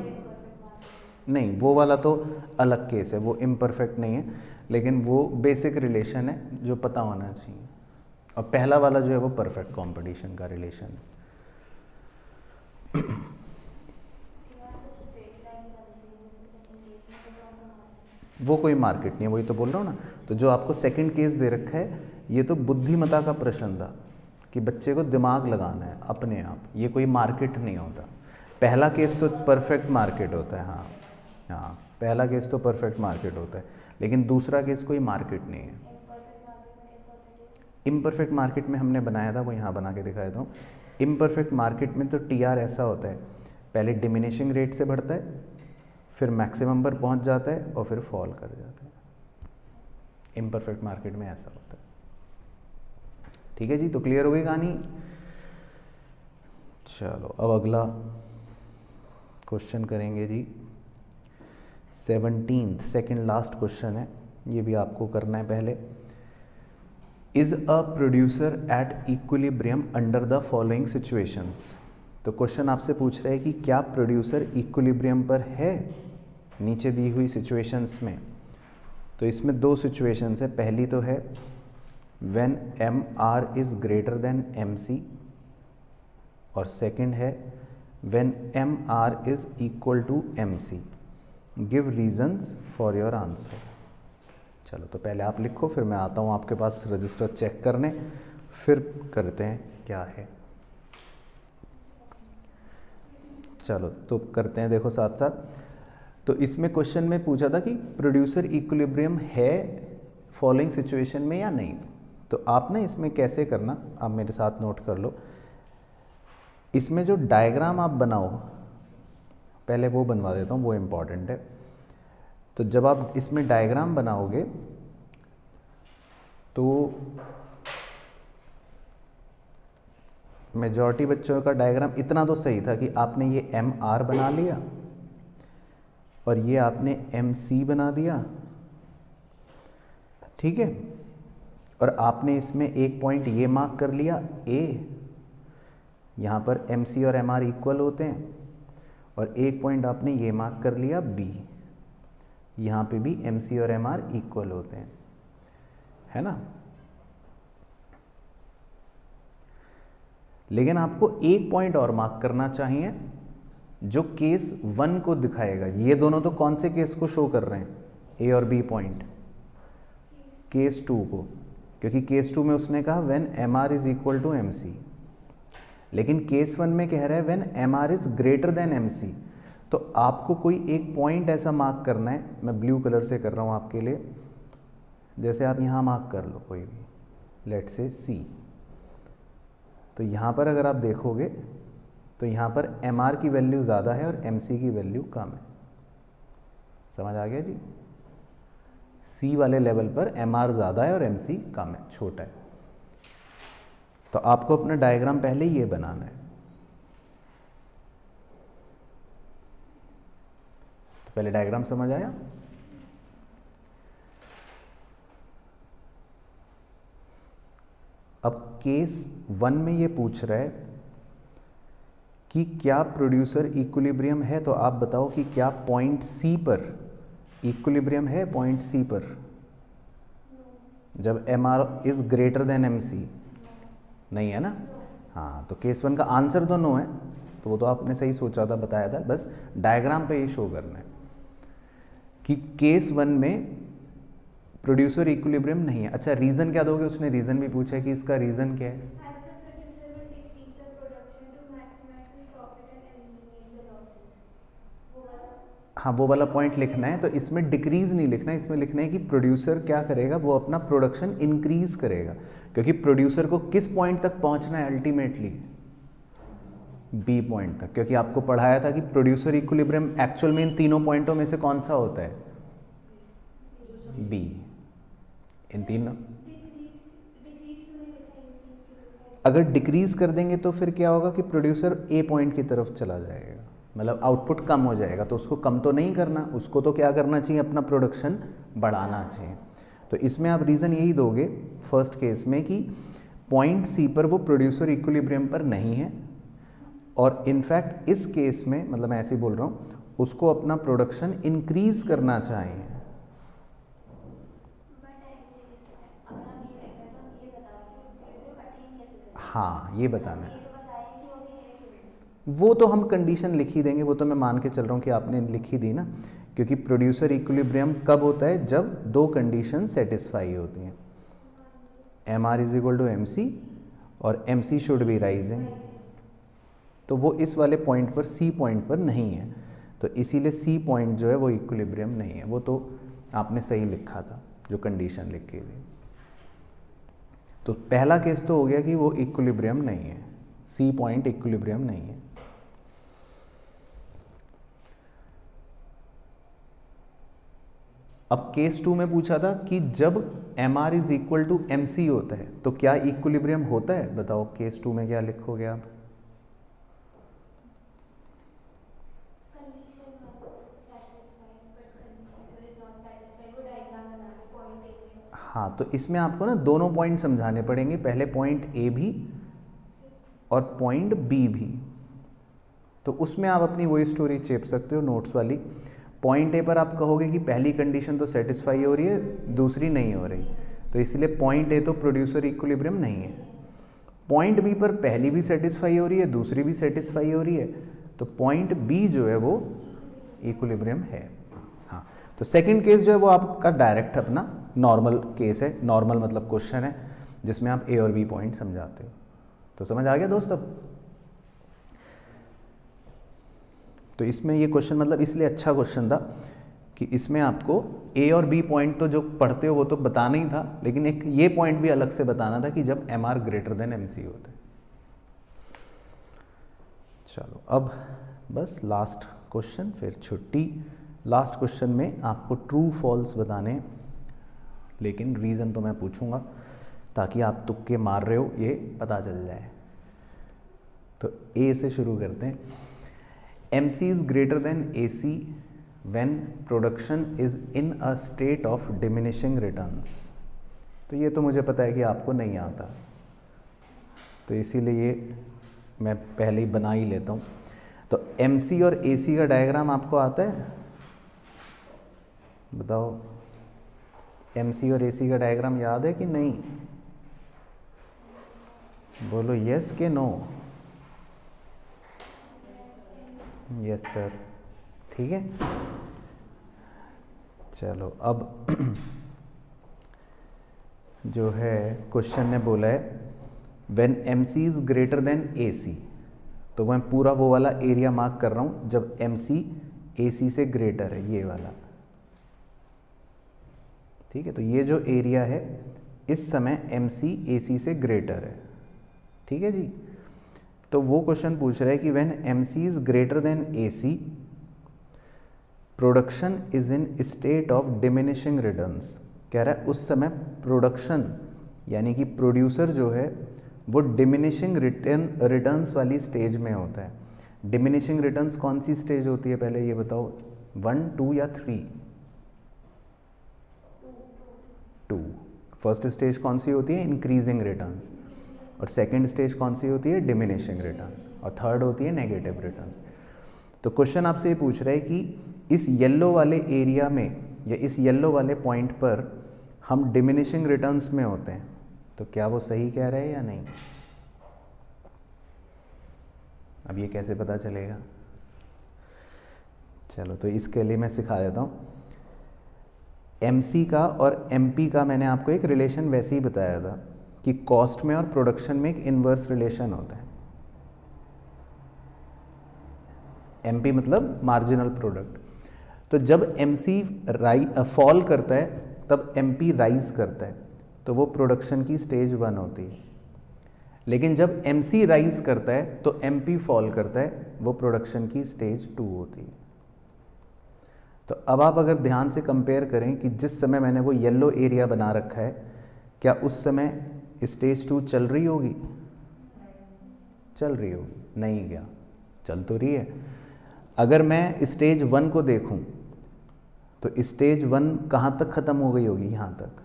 नहीं, वो वाला तो अलग केस है, वो इम्परफेक्ट नहीं है, लेकिन वो बेसिक रिलेशन है जो पता होना चाहिए, और पहला वाला जो है वो परफेक्ट कॉम्पिटिशन का रिलेशन है। वो कोई मार्केट नहीं है, वही तो बोल रहा हूँ ना। तो जो आपको सेकंड केस दे रखा है, ये तो बुद्धिमता का प्रश्न था कि बच्चे को दिमाग लगाना है अपने आप, ये कोई मार्केट नहीं होता। पहला केस तो परफेक्ट मार्केट होता है। हाँ, पहला केस तो परफेक्ट मार्केट होता है, लेकिन दूसरा केस कोई मार्केट नहीं है। इम्परफेक्ट मार्केट में हमने बनाया था, वो यहाँ बना के दिखाया था, इम्परफेक्ट मार्केट में तो टीआर ऐसा होता है, पहले डिमिनिशिंग रेट से बढ़ता है, फिर मैक्सिमम पर पहुंच जाता है और फिर फॉल कर जाता है। इम्परफेक्ट मार्केट में ऐसा होता है। ठीक है जी, तो क्लियर हो गई कहानी। चलो अब अगला क्वेश्चन करेंगे जी, 17th, सेकेंड लास्ट क्वेश्चन है, ये भी आपको करना है। पहले is a producer at equilibrium under the following situations. तो क्वेश्चन आपसे पूछ रहा है कि क्या प्रोड्यूसर इक्विलिब्रियम पर है नीचे दी हुई सिचुएशंस में। तो इसमें दो सिचुएशंस है, पहली तो है when M R is greater than M C, और सेकंड है when M R is equal to M C, give reasons for your answer. चलो तो पहले आप लिखो, फिर मैं आता हूँ आपके पास रजिस्टर चेक करने, फिर करते हैं क्या है। चलो तो करते हैं, देखो साथ साथ। तो इसमें क्वेश्चन में पूछा था कि प्रोड्यूसर इक्विलिब्रियम है फॉलोइंग सिचुएशन में या नहीं। तो आप ना इसमें कैसे करना, आप मेरे साथ नोट कर लो। इसमें जो डायग्राम आप बनाओ, पहले वो बनवा देता हूँ, वो इम्पॉर्टेंट है। तो जब आप इसमें डायग्राम बनाओगे तो मेजॉरिटी बच्चों का डायग्राम इतना तो सही था कि आपने ये एम आर बना लिया और ये आपने एम सी बना दिया, ठीक है, और आपने इसमें एक पॉइंट ये मार्क कर लिया ए, यहाँ पर एम सी और एम आर इक्वल होते हैं, और एक पॉइंट आपने ये मार्क कर लिया बी, यहाँ पे भी एम सी और एम आर इक्वल होते हैं, है ना। लेकिन आपको एक पॉइंट और मार्क करना चाहिए जो केस वन को दिखाएगा। ये दोनों तो कौन से केस को शो कर रहे हैं, ए और बी पॉइंट, केस टू को, क्योंकि केस टू में उसने कहा when M R is equal to M C, लेकिन केस वन में कह रहा है when M R is greater than M C. तो आपको कोई एक पॉइंट ऐसा मार्क करना है, मैं ब्लू कलर से कर रहा हूँ आपके लिए, जैसे आप यहाँ मार्क कर लो कोई भी, लेट्स से सी। तो यहाँ पर अगर आप देखोगे तो यहाँ पर एम आर की वैल्यू ज़्यादा है और एम सी की वैल्यू कम है, समझ आ गया जी। सी वाले लेवल पर एम आर ज़्यादा है और एम सी कम है, छोटा है। तो आपको अपना डायग्राम पहले ये बनाना है। पहले डायग्राम समझ आया। अब केस वन में ये पूछ रहा है कि क्या प्रोड्यूसर इक्विलिब्रियम है, तो आप बताओ कि क्या पॉइंट सी पर इक्विलिब्रियम है। पॉइंट सी पर जब M R is greater than M C नहीं है ना, हाँ, तो केस वन का आंसर तो नो है, तो वो तो आपने सही सोचा था, बताया था, बस डायग्राम पे ये शो करना है कि केस वन में प्रोड्यूसर इक्विलिब्रियम नहीं है। अच्छा रीज़न क्या दोगे, उसने रीज़न भी पूछा है कि इसका रीज़न क्या है। हाँ वो वाला पॉइंट लिखना है, तो इसमें डिक्रीज़ नहीं लिखना है, इसमें लिखना है कि प्रोड्यूसर क्या करेगा, वो अपना प्रोडक्शन इंक्रीज़ करेगा, क्योंकि प्रोड्यूसर को किस पॉइंट तक पहुँचना है अल्टीमेटली, बी पॉइंट तक, क्योंकि आपको पढ़ाया था कि प्रोड्यूसर इक्विलिब्रियम एक्चुअल में इन तीनों पॉइंटों में से कौन सा होता है, बी, इन तीनों। अगर डिक्रीज कर देंगे तो फिर क्या होगा कि प्रोड्यूसर ए पॉइंट की तरफ चला जाएगा, मतलब आउटपुट कम हो जाएगा। तो उसको कम तो नहीं करना, उसको तो क्या करना चाहिए, अपना प्रोडक्शन बढ़ाना चाहिए। तो इसमें आप रीज़न यही दोगे फर्स्ट केस में कि पॉइंट सी पर वो प्रोड्यूसर इक्विलिब्रियम पर नहीं है, और इनफैक्ट इस केस में, मतलब मैं ऐसे ही बोल रहा हूँ, उसको अपना प्रोडक्शन इंक्रीज करना चाहिए। हाँ ये बताना है, वो तो हम कंडीशन लिख ही देंगे, वो तो मैं मान के चल रहा हूँ कि आपने लिख ही दी ना, क्योंकि प्रोड्यूसर इक्विलिब्रियम कब होता है, जब दो कंडीशन सेटिस्फाई होती हैं, M R is equal to M C और M C should be rising. तो वो इस वाले पॉइंट पर, सी पॉइंट पर नहीं है, तो इसीलिए सी पॉइंट जो है वो इक्विलिब्रियम नहीं है। वो तो आपने सही लिखा था जो कंडीशन लिख के दी। तो पहला केस तो हो गया कि वो इक्विलिब्रियम नहीं है। सी पॉइंट इक्विलिब्रियम नहीं है। अब केस टू में पूछा था कि जब MR is equal to MC होता है तो क्या इक्विलिब्रियम होता है, बताओ केस टू में क्या लिखोगे आप। हाँ, तो इसमें आपको ना दोनों पॉइंट समझाने पड़ेंगे, पहले पॉइंट A भी और पॉइंट B भी। तो उसमें आप अपनी वही स्टोरी चेप सकते हो नोट्स वाली। पॉइंट ए पर आप कहोगे कि पहली कंडीशन तो सेटिस्फाई हो रही है, दूसरी नहीं हो रही, तो इसलिए पॉइंट ए तो प्रोड्यूसर इक्विलिब्रियम नहीं है। पॉइंट बी पर पहली भी सेटिस्फाई हो रही है, दूसरी भी सेटिस्फाई हो रही है, तो पॉइंट बी जो है वो इक्विलिब्रियम है। हाँ, तो सेकंड केस जो है वो आपका डायरेक्ट अपना नॉर्मल केस है, नॉर्मल मतलब क्वेश्चन है जिसमें आप ए और बी पॉइंट समझाते हो। तो समझ आ गया दोस्त। अब तो इसमें ये क्वेश्चन मतलब इसलिए अच्छा क्वेश्चन था कि इसमें आपको ए और बी पॉइंट तो जो पढ़ते हो वो तो बताना ही था, लेकिन एक ये पॉइंट भी अलग से बताना था कि जब M R greater than M C होता है। चलो अब बस लास्ट क्वेश्चन फिर छुट्टी। लास्ट क्वेश्चन में आपको ट्रू फॉल्स बताने, लेकिन रीज़न तो मैं पूछूंगा ताकि आप तुक्के मार रहे हो ये पता चल जाए। तो ए से शुरू करते हैं। MC is greater than AC when production is in a state of diminishing returns। तो ये तो मुझे पता है कि आपको नहीं आता, तो इसीलिए ये मैं पहले ही बना ही लेता हूँ। तो MC और AC का डायग्राम आपको आता है, बताओ MC और AC का डायग्राम याद है कि नहीं, बोलो यस के नो। यस सर, ठीक है। चलो अब जो है क्वेश्चन ने बोला है when MC is greater than AC, तो मैं पूरा वो वाला एरिया मार्क कर रहा हूँ जब MC AC से ग्रेटर है, ये वाला, ठीक है। तो ये जो एरिया है इस समय MC AC से ग्रेटर है, ठीक है जी। तो वो क्वेश्चन पूछ रहा है कि when MC is greater than AC production is in state of diminishing returns, कह रहा है उस समय प्रोडक्शन यानी कि प्रोड्यूसर जो है वो डिमिनिशिंग रिटर्न्स वाली स्टेज में होता है। डिमिनिशिंग रिटर्न्स कौन सी स्टेज होती है पहले ये बताओ, 1, 2 या 3? 2। फर्स्ट स्टेज कौन सी होती है, इंक्रीजिंग रिटर्न्स, और सेकंड स्टेज कौन सी होती है, डिमिनिशिंग रिटर्न्स, और थर्ड होती है नेगेटिव रिटर्न्स। तो क्वेश्चन आपसे ये पूछ रहा है कि इस येलो वाले एरिया में या इस येलो वाले पॉइंट पर हम डिमिनिशिंग रिटर्न्स में होते हैं, तो क्या वो सही कह रहे हैं या नहीं। अब ये कैसे पता चलेगा, चलो तो इसके लिए मैं सिखा देता हूँ। MC का और MP का मैंने आपको एक रिलेशन वैसे ही बताया था कि कॉस्ट में और प्रोडक्शन में एक इन्वर्स रिलेशन होता है। MP मतलब मार्जिनल प्रोडक्ट। तो जब MC फॉल करता है तब MP राइज करता है, तो वो प्रोडक्शन की स्टेज 1 होती है। लेकिन जब MC राइज करता है तो MP फॉल करता है, वो प्रोडक्शन की स्टेज 2 होती है। तो अब आप अगर ध्यान से कंपेयर करें कि जिस समय मैंने वो येलो एरिया बना रखा है, क्या उस समय स्टेज 2 चल रही होगी, चल रही होगी नहीं, क्या चल तो रही है। अगर मैं स्टेज 1 को देखूं तो स्टेज 1 कहाँ तक ख़त्म हो गई होगी, यहाँ तक,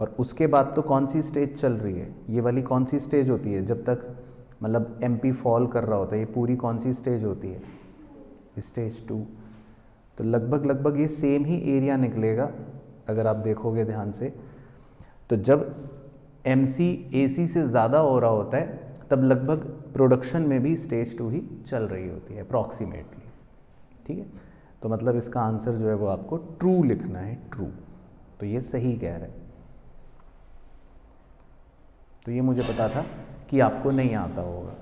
और उसके बाद तो कौन सी स्टेज चल रही है, ये वाली कौन सी स्टेज होती है जब तक मतलब MP फॉल कर रहा होता है, ये पूरी कौन सी स्टेज होती है, स्टेज 2। तो लगभग ये सेम ही एरिया निकलेगा अगर आप देखोगे ध्यान से। तो जब MC AC से ज़्यादा हो रहा होता है तब लगभग प्रोडक्शन में भी स्टेज 2 ही चल रही होती है अप्रॉक्सीमेटली, ठीक है। तो मतलब इसका आंसर जो है वो आपको ट्रू लिखना है, ट्रू। तो ये सही कह रहा है, तो ये मुझे पता था कि आपको नहीं आता होगा।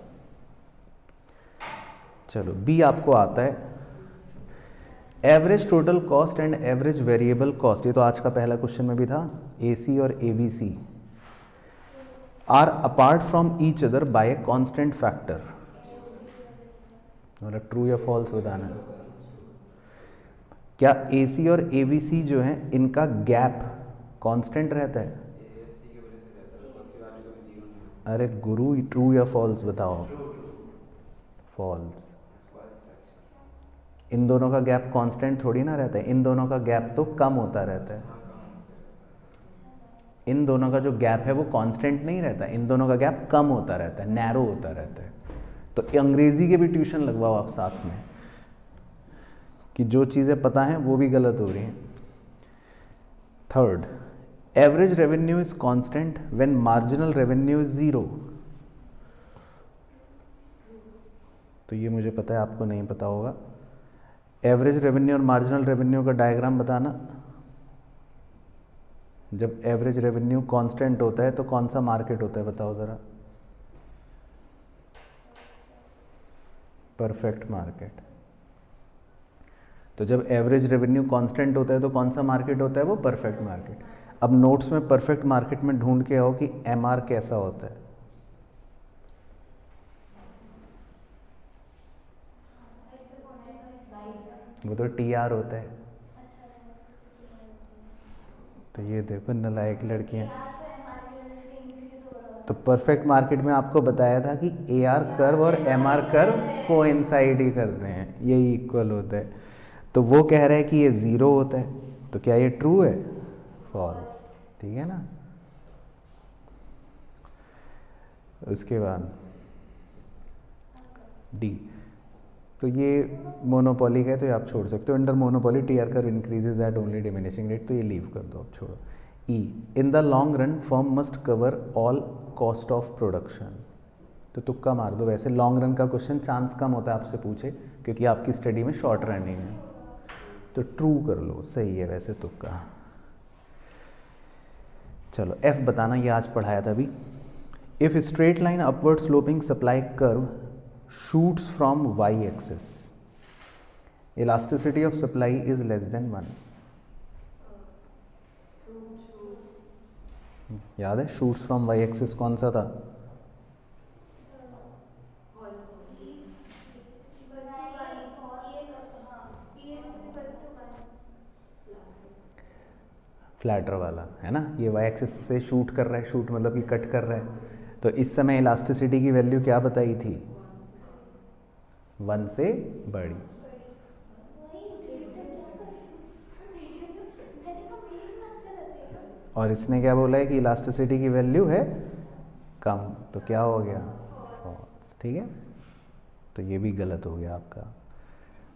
चलो B आपको आता है, average total cost and average variable cost. ये तो आज का पहला क्वेश्चन में भी था, AC और AVC। are apart from each other by a constant factor. मतलब ट्रू या फॉल्स बताना है. क्या AC और ABC जो है इनका गैप कांस्टेंट रहता है? अरे गुरु, ट्रू या फॉल्स बताओ. फॉल्स. इन दोनों का गैप कांस्टेंट थोड़ी ना रहता है, इन दोनों का गैप तो कम होता रहता है. इन दोनों का जो गैप है वो कांस्टेंट नहीं रहता, इन दोनों का गैप कम होता रहता है, नैरो होता रहता है. तो अंग्रेजी के भी ट्यूशन लगवाओ आप साथ में, कि जो चीज़ें पता हैं वो भी गलत हो रही हैं. Third, average revenue is constant when marginal revenue is zero. तो ये मुझे पता है, आपको नहीं पता होगा. एवरेज रेवेन्यू और मार्जिनल रेवेन्यू का डायग्राम बताना. जब एवरेज रेवेन्यू कांस्टेंट होता है तो कौन सा मार्केट होता है, बताओ ज़रा. Perfect market. तो जब एवरेज रेवेन्यू कांस्टेंट होता है तो कौन सा मार्केट होता है, वो परफेक्ट मार्केट. अब नोट्स में परफेक्ट मार्केट में ढूंढ के आओ कि MR कैसा होता है. वो तो TR होता है. तो ये देखो नलायक लड़कियां. तो परफेक्ट मार्केट में आपको बताया था कि AR कर्व और MR कर्व कोइंसाइड ही करते हैं, यही इक्वल होता है. तो वो कह रहा है कि ये ज़ीरो होता है, तो क्या ये ट्रू है? फॉल्स. ठीक है ना. उसके बाद D, तो ये मोनोपोलिक है तो ये आप छोड़ सकते हो. Under monopoly TR curve increases at only diminishing rate, तो ये लीव कर दो आप, छोड़ो. E, in the long run firm must cover all cost of production. तो तुक्का मार दो, वैसे लॉन्ग रन का क्वेश्चन चांस कम होता है आपसे पूछे, क्योंकि आपकी स्टडी में शॉर्ट रनिंग है. तो ट्रू कर लो, सही है वैसे तुक्का. चलो F बताना, ये आज पढ़ाया था अभी. If straight line upward sloping supply curve shoots from y-axis, elasticity of supply is less than 1. याद है shoots from y-axis कौन सा था? फ्लैटर वाला है ना. ये y-axis से शूट कर रहा है, शूट मतलब कि कट कर रहा है. तो इस समय इलास्टिसिटी की वैल्यू क्या बताई थी? 1 से बड़ी. और इसने क्या बोला है कि इलास्टिसिटी की वैल्यू है कम, तो क्या हो गया? फॉल्स. ठीक है, तो ये भी गलत हो गया आपका.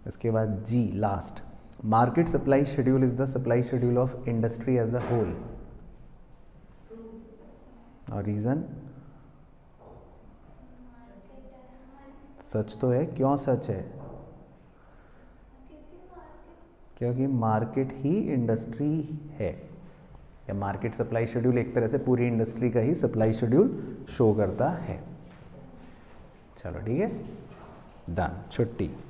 इसके बाद G last, market supply schedule is the supply schedule of industry as a whole. और रीज़न सच तो है. क्यों सच है? क्योंकि मार्केट ही इंडस्ट्री है, या मार्केट सप्लाई शेड्यूल एक तरह से पूरी इंडस्ट्री का ही सप्लाई शेड्यूल शो करता है. चलो ठीक है, डन, छुट्टी.